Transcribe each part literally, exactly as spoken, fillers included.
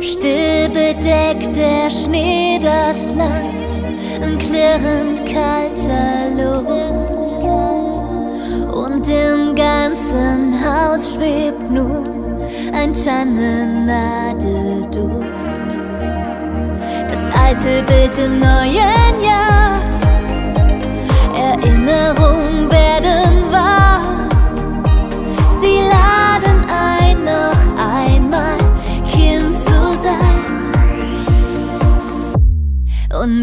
Still bedeckt der Schnee das Land in klirrend kalter Luft. Und im ganzen Haus schwebt nun ein Tannennadelduft. Das alte Bild im neuen Jahr, Erinnerungen werden wahr. Sie laden ein, noch einmal Kind zu sein. Und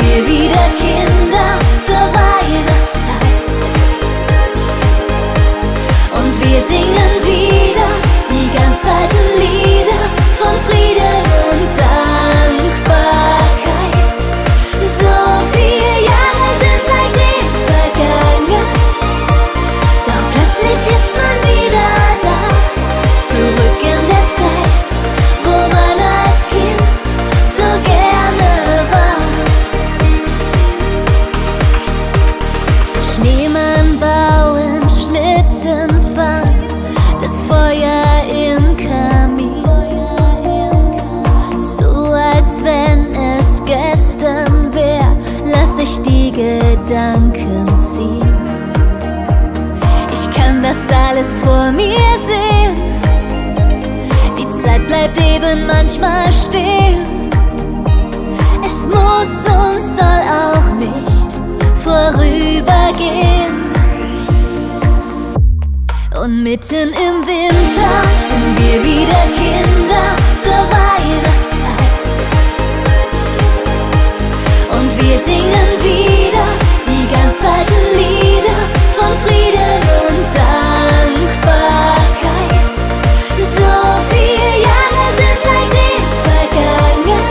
wir wieder Kinder zur Weihnachtszeit. Und wir singen wieder die ganz alten Lieder von Frieden und Dankbarkeit. So viel ist man wieder da, zurück in der Zeit, wo man als Kind so gerne war. Schneemann bauen, Schlitten fahren, das Feuer im Kamin, so als wenn es gestern wär, lass ich die Gedanken ziehen. Das alles vor mir sehen, die Zeit bleibt eben manchmal stehen. Es muss und soll auch nicht vorübergehen. Und mitten im Winter sind wir wieder Kinder zur Weihnachtszeit. Und wir singen wieder die ganz alten Lieder von Frieden und Dankbarkeit. So viele Jahre sind seitdem vergangen,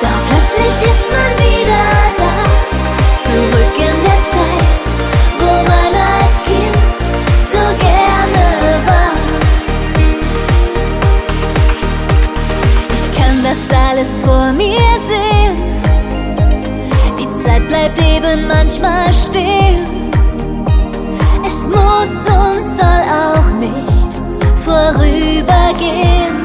doch plötzlich ist man wieder da, zurück in der Zeit, wo man als Kind so gerne war. Ich kann das alles vor mir sehen, die Zeit bleibt eben manchmal stehen. Es muss und soll auch nicht vorübergehen.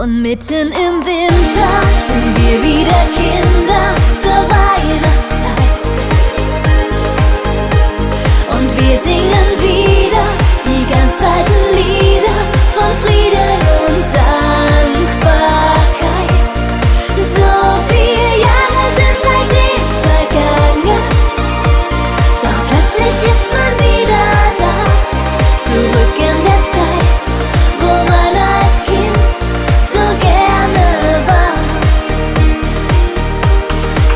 Und mitten im Winter sind wir wieder Kinder zur Weihnachtszeit. Und wir singen wieder die ganz alten Lieder von Frieden und Dankbarkeit. So viele Jahre sind seitdem vergangen, plötzlich ist man wieder da, zurück in der Zeit, wo man als Kind so gerne war.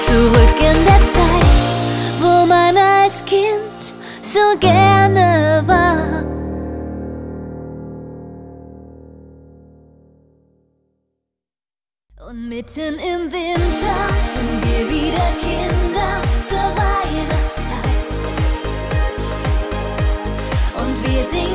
Zurück in der Zeit, wo man als Kind so gerne war. Und mitten im Winter sind wir wieder Kinder zur Weihnachtszeit. Wir singen.